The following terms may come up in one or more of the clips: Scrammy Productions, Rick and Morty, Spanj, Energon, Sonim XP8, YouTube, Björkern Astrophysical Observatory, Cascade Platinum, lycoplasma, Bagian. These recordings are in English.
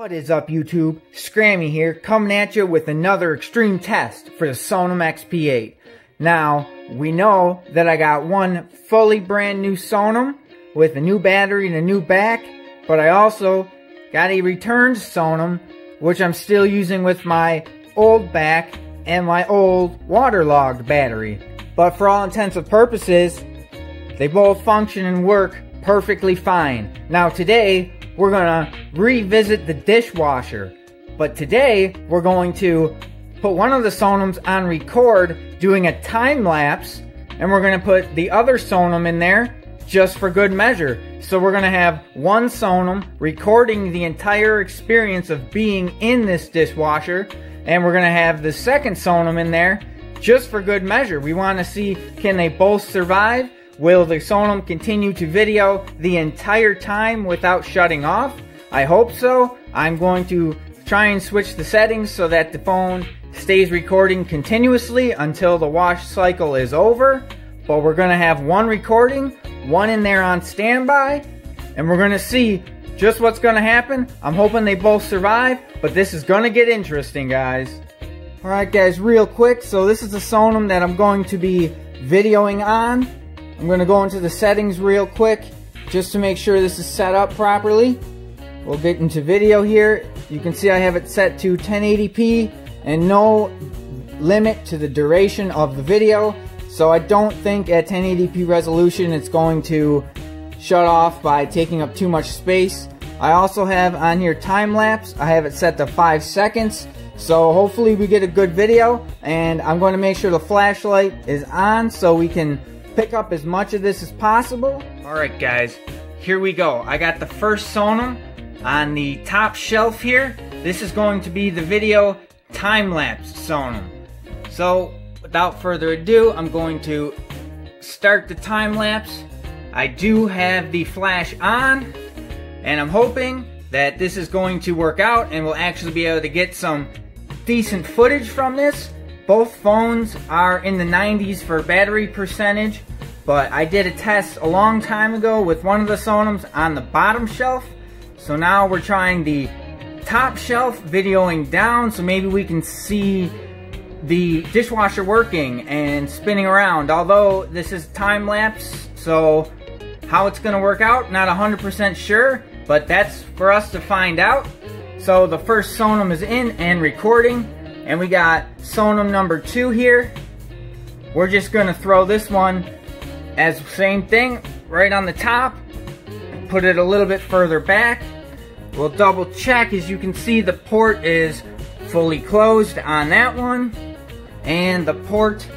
What is up, YouTube? Scrammy here, coming at you with another extreme test for the Sonim XP8. Now, we know that I got one fully brand new Sonim with a new battery and a new back, but I also got a returned Sonim, which I'm still using with my old back and my old waterlogged battery. But for all intents and purposes, they both function and work perfectly fine. Now today, we're gonna revisit the dishwasher, but today we're going to put one of the Sonims on record doing a time lapse, and we're gonna put the other Sonim in there just for good measure. So we're gonna have one Sonim recording the entire experience of being in this dishwasher, and we're gonna have the second Sonim in there just for good measure. We want to see, can they both survive? Will the Sonim continue to video the entire time without shutting off? I hope so. I'm going to try and switch the settings so that the phone stays recording continuously until the wash cycle is over. But we're going to have one recording, one in there on standby, and we're going to see just what's going to happen. I'm hoping they both survive, but this is going to get interesting, guys. Alright guys, real quick, so this is the Sonim that I'm going to be videoing on. I'm going to go into the settings real quick just to make sure this is set up properly. We'll get into video here. You can see I have it set to 1080p and no limit to the duration of the video. So I don't think at 1080p resolution it's going to shut off by taking up too much space. I also have on here time lapse. I have it set to 5 seconds. So hopefully we get a good video, and I'm going to make sure the flashlight is on so we can pick up as much of this as possible. Alright guys, here we go. I got the first Sonim on the top shelf here. This is going to be the video time-lapse Sonim. So without further ado, I'm going to start the time-lapse. I do have the flash on, and I'm hoping that this is going to work out and we'll actually be able to get some decent footage from this. Both phones are in the 90s for battery percentage, but I did a test a long time ago with one of the Sonims on the bottom shelf. So now we're trying the top shelf, videoing down, so maybe we can see the dishwasher working and spinning around. Although this is time lapse, so how it's going to work out, not 100% sure, but that's for us to find out. So the first Sonim is in and recording. And we got Sonim number 2 here. We're just going to throw this one as the same thing right on the top. Put it a little bit further back. We'll double check. As you can see, the port is fully closed on that one. And the port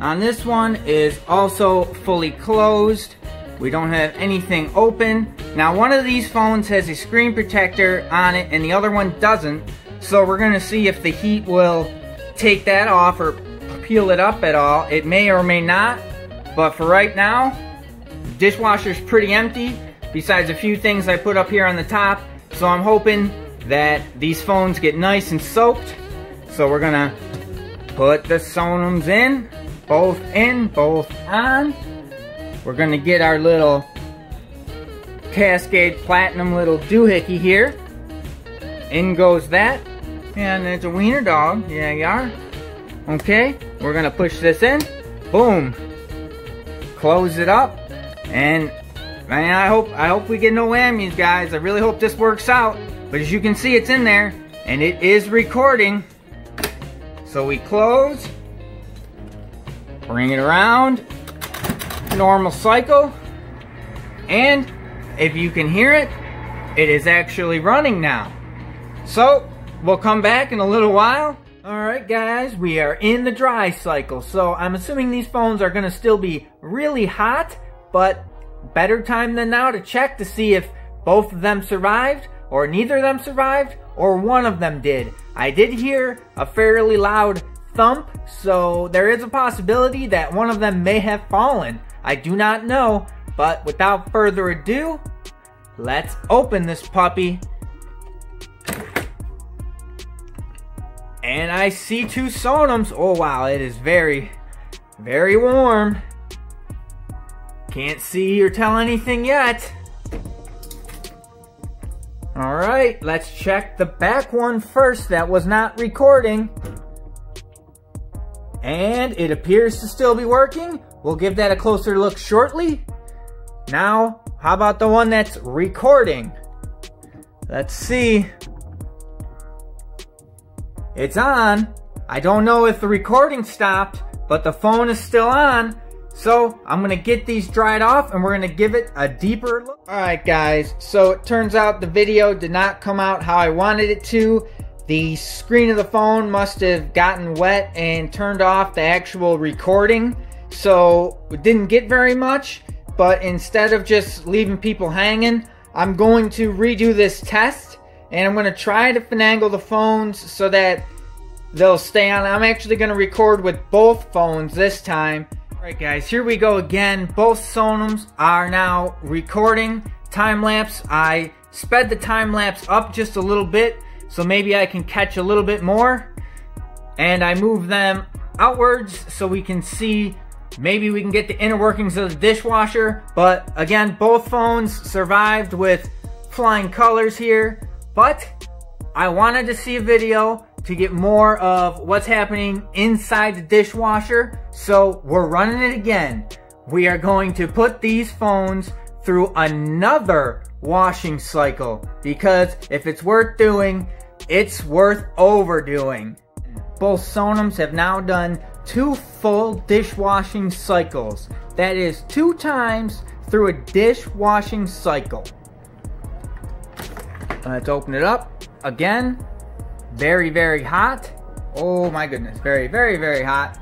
on this one is also fully closed. We don't have anything open. Now one of these phones has a screen protector on it and the other one doesn't. So we're going to see if the heat will take that off or peel it up at all. It may or may not, but for right now, the dishwasher's pretty empty, besides a few things I put up here on the top. So I'm hoping that these phones get nice and soaked. So we're going to put the Sonims in, both on. We're going to get our little Cascade Platinum little doohickey here. In goes that. And it's a wiener dog. Yeah, you are. Okay, we're gonna push this in. Boom. Close it up. And man, I hope we get no whammies, guys. I really hope this works out. But as you can see, it's in there and it is recording. So we close. Bring it around. Normal cycle. And if you can hear it, it is actually running now. So, we'll come back in a little while. Alright guys, we are in the dry cycle. So, I'm assuming these phones are going to still be really hot, but better time than now to check to see if both of them survived, or neither of them survived, or one of them did. I did hear a fairly loud thump, so there is a possibility that one of them may have fallen. I do not know, but without further ado, let's open this puppy. And I see 2 Sonims. Oh wow, it is very, very warm. Can't see or tell anything yet. All right, let's check the back one first. That was not recording. And it appears to still be working. We'll give that a closer look shortly. Now, how about the one that's recording? Let's see. It's on. I don't know if the recording stopped, but the phone is still on. So I'm gonna get these dried off and we're gonna give it a deeper look. All right guys, so it turns out the video did not come out how I wanted it to. The screen of the phone must have gotten wet and turned off the actual recording. So it didn't get very much, but instead of just leaving people hanging, I'm going to redo this test and I'm gonna try to finagle the phones so that they'll stay on. I'm actually gonna record with both phones this time. Alright guys, here we go again. Both Sonims are now recording time-lapse. I sped the time-lapse up just a little bit, so maybe I can catch a little bit more. And I move them outwards so we can see, maybe we can get the inner workings of the dishwasher. But again, both phones survived with flying colors here. But I wanted to see a video to get more of what's happening inside the dishwasher. So we're running it again. We are going to put these phones through another washing cycle, because if it's worth doing, it's worth overdoing. Both Sonims have now done 2 full dishwashing cycles. That is 2 times through a dishwashing cycle. Let's open it up again. Very, very hot. Oh my goodness, very, very, very hot.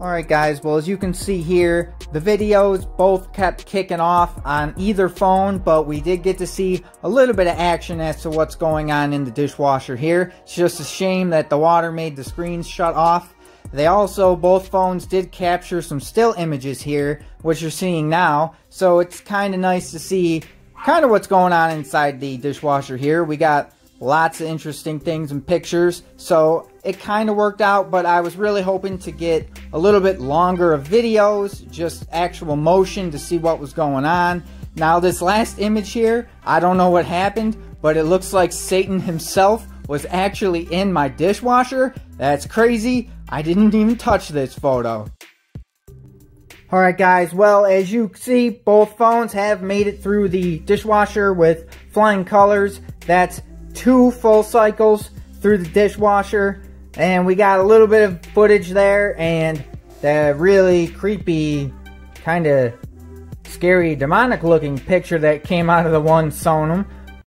Alright guys, well as you can see here, the videos both kept kicking off on either phone, but we did get to see a little bit of action as to what's going on in the dishwasher here. It's just a shame that the water made the screens shut off. They also, both phones did capture some still images here, which you're seeing now, so it's kind of nice to see kind of what's going on inside the dishwasher here. We got lots of interesting things and pictures, so it kind of worked out, but I was really hoping to get a little bit longer of videos, just actual motion to see what was going on. Now this last image here, I don't know what happened, but it looks like Satan himself was actually in my dishwasher. That's crazy. I didn't even touch this photo. Alright guys, well as you see, both phones have made it through the dishwasher with flying colors. That's 2 full cycles through the dishwasher, and we got a little bit of footage there and that really creepy, kind of scary, demonic looking picture that came out of the one Sonim.